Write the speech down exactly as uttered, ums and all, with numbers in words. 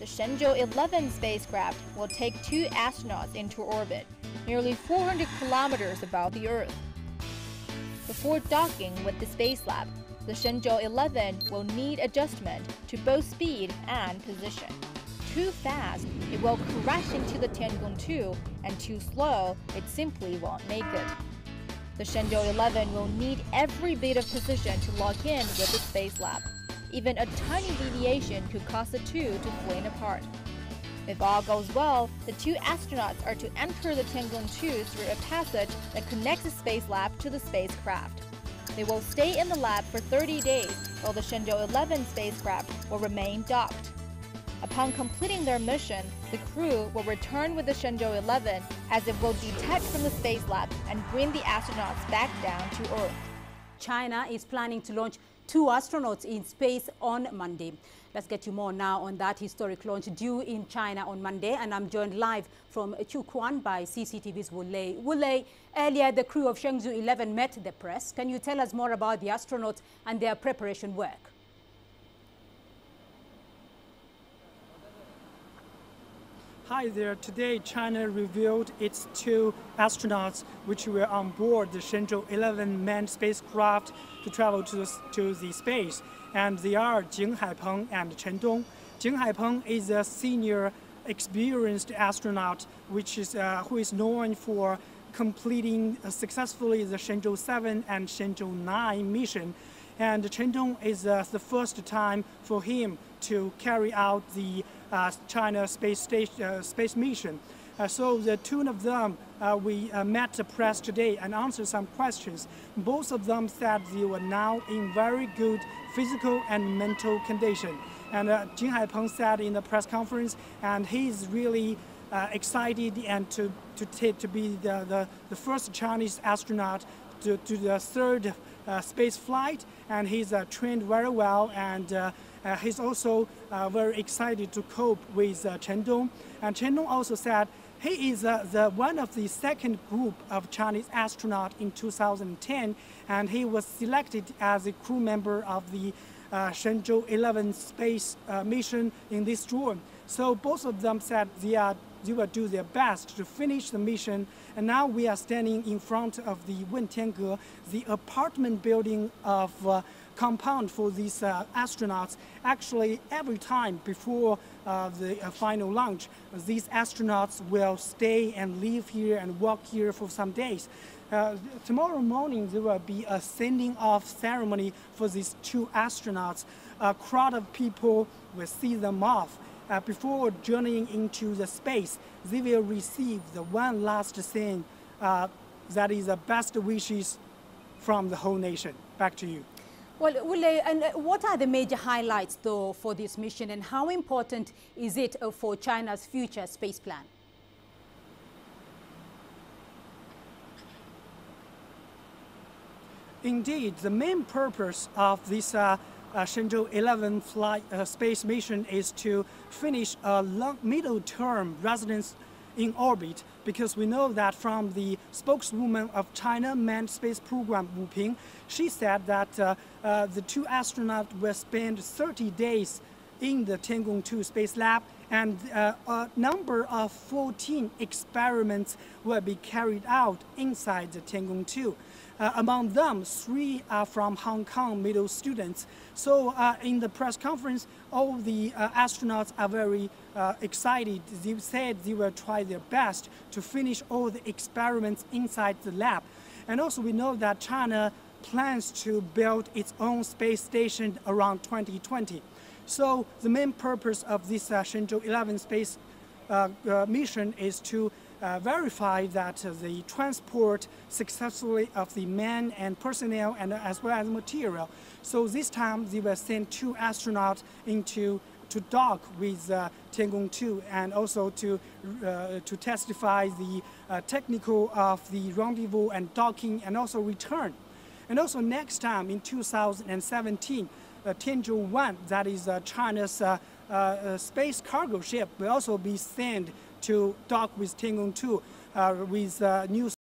The Shenzhou eleven spacecraft will take two astronauts into orbit, nearly four hundred kilometers above the Earth. Before docking with the space lab, the Shenzhou eleven will need adjustment to both speed and position. Too fast, it will crash into the Tiangong two, and too slow, it simply won't make it. The Shenzhou eleven will need every bit of precision to lock in with the space lab. Even a tiny deviation could cause the two to fling apart. If all goes well, the two astronauts are to enter the Tiangong two through a passage that connects the space lab to the spacecraft. They will stay in the lab for thirty days, while the Shenzhou eleven spacecraft will remain docked. Upon completing their mission, the crew will return with the Shenzhou eleven, as it will detach from the space lab and bring the astronauts back down to Earth. China is planning to launch two astronauts in space on Monday. Let's get you more now on that historic launch due in China on Monday. And I'm joined live from Chukwan by C C T V's Wu Lei. Wu Lei, earlier the crew of Shenzhou eleven met the press. Can you tell us more about the astronauts and their preparation work? Hi there. Today, China revealed its two astronauts, which were on board the Shenzhou eleven manned spacecraft to travel to, to the space. And they are Jing Haipeng and Chen Dong. Jing Haipeng is a senior, experienced astronaut, which is uh, who is known for completing uh, successfully the Shenzhou seven and Shenzhou nine mission. And Chen Dong is uh, the first time for him to carry out the uh, China space station, uh, space mission. Uh, so the two of them, uh, we uh, met the press today and answered some questions. Both of them said they were now in very good physical and mental condition. And uh, Jing Haipeng said in the press conference, and he's really uh, excited and to to, t to be the, the, the first Chinese astronaut to, to the third uh, space flight, and he's uh, trained very well, and uh, Uh, he's also uh, very excited to cope with uh, Chen Dong. And Chen Dong also said he is uh, the one of the second group of Chinese astronauts in two thousand ten, and he was selected as a crew member of the uh, Shenzhou eleven space uh, mission in this June. So both of them said they, are, they will do their best to finish the mission. And now we are standing in front of the Wen Tian Ge, the apartment building of uh, compound for these uh, astronauts. Actually, every time before uh, the uh, final launch, these astronauts will stay and live here and work here for some days. Uh, tomorrow morning, there will be a sending off ceremony for these two astronauts. A crowd of people will see them off. Uh, before journeying into the space, they will receive the one last thing uh, that is the best wishes from the whole nation. Back to you. Well, Wule, and what are the major highlights, though, for this mission, and how important is it for China's future space plan? Indeed, the main purpose of this uh, uh, Shenzhou eleven flight uh, space mission is to finish a long middle-term residence in orbit, because we know that from the spokeswoman of China manned space program, Wu Ping, she said that uh, uh, the two astronauts will spend thirty days in the Tiangong two space lab, and uh, a number of fourteen experiments will be carried out inside the Tiangong two. Uh, among them, three are from Hong Kong middle students. So uh, in the press conference, all the uh, astronauts are very uh, excited. They said they will try their best to finish all the experiments inside the lab. And also we know that China plans to build its own space station around twenty twenty. So the main purpose of this uh, Shenzhou eleven space uh, uh, mission is to Uh, verify that uh, the transport successfully of the men and personnel and uh, as well as material. So this time they will send two astronauts into to dock with uh, Tiangong two, and also to uh, to testify the uh, technical of the rendezvous and docking, and also return. And also next time in two thousand seventeen, uh, Tianzhou one, that is uh, China's uh, uh, space cargo ship, will also be sent to dock with Tiangong two uh, with uh, new